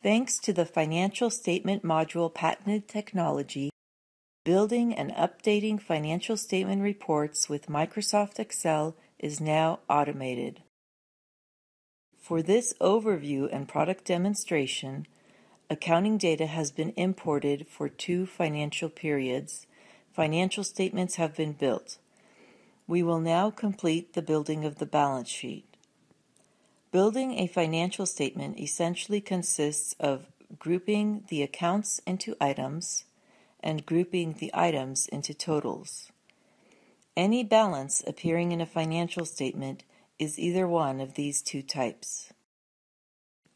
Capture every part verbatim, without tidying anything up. Thanks to the Financial Statement Module patented technology, building and updating financial statement reports with Microsoft Excel is now automated. For this overview and product demonstration, accounting data has been imported for two financial periods. Financial statements have been built. We will now complete the building of the balance sheet. Building a financial statement essentially consists of grouping the accounts into items and grouping the items into totals. Any balance appearing in a financial statement is either one of these two types.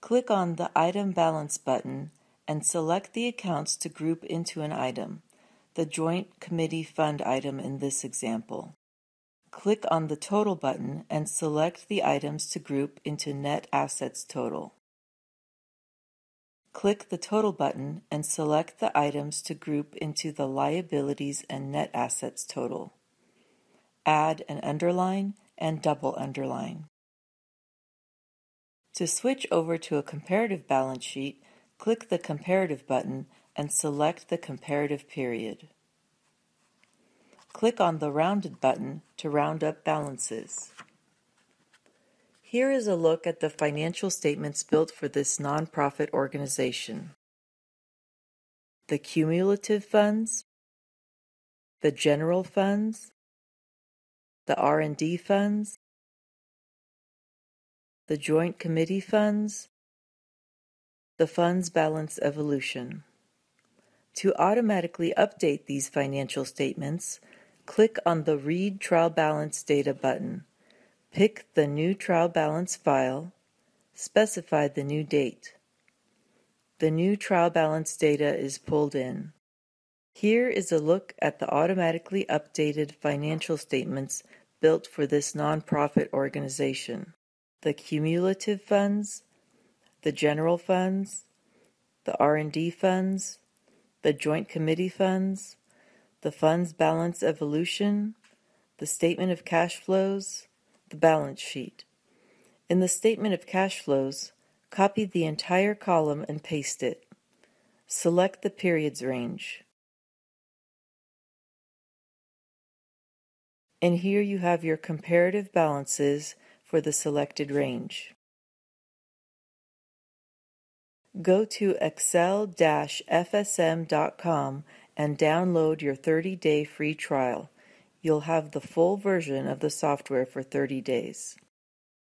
Click on the Item Balance button and select the accounts to group into an item, the Joint Committee Fund item in this example. Click on the Total button and select the items to group into Net Assets Total. Click the Total button and select the items to group into the Liabilities and Net Assets Total. Add an underline and double underline. To switch over to a comparative balance sheet, click the Comparative button and select the comparative period. Click on the Rounded button to round up balances. Here is a look at the financial statements built for this nonprofit organization. The cumulative funds, the general funds, the R and D funds, the joint committee funds, the funds balance evolution. To automatically update these financial statements, click on the Read Trial Balance Data button. Pick the new trial balance file. Specify the new date. The new trial balance data is pulled in. Here is a look at the automatically updated financial statements built for this nonprofit organization. The cumulative funds, the general funds, the R and D funds, the joint committee funds, the funds balance evolution, the statement of cash flows, the balance sheet. In the statement of cash flows, copy the entire column and paste it. Select the periods range. And here you have your comparative balances for the selected range. Go to excel dash f s m dot com and download your thirty day free trial. You'll have the full version of the software for thirty days.